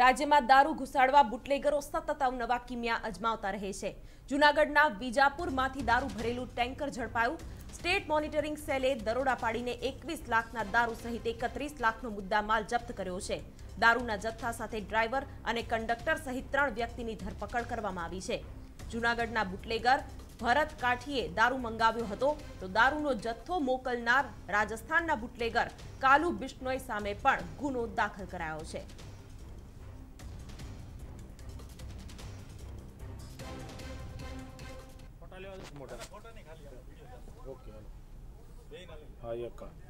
રાજ્યમાં દારૂ ઘુસાડવા બુટલેગરો સતત અવનવા કિમિયા અજમાવતા રહે છે. જૂનાગઢના વિજાપુરમાંથી દારૂ ભરેલું ટેન્કર ઝડપાયું. સ્ટેટ મોનિટરિંગ સેલે દરોડા પાડીને 21 લાખના દારૂ સહિત 31 લાખનો મુદ્દામાલ જપ્ત કર્યો છે. દારૂના જથ્થા સાથે ડ્રાઈવર અને કંડક્ટર સહિત 3 વ્યક્તિની ધરપકડ કરવામાં આવી છે. જૂનાગઢના બુટલેગર ભરત કાઠીએ દારૂ મંગાવ્યો હતો તો દારૂનો જથ્થો મોકલનાર રાજસ્થાનના બુટલેગર કાલુ બિશ્નોઈ સામે પણ ગુનો દાખલ કરાયો છે. મોટા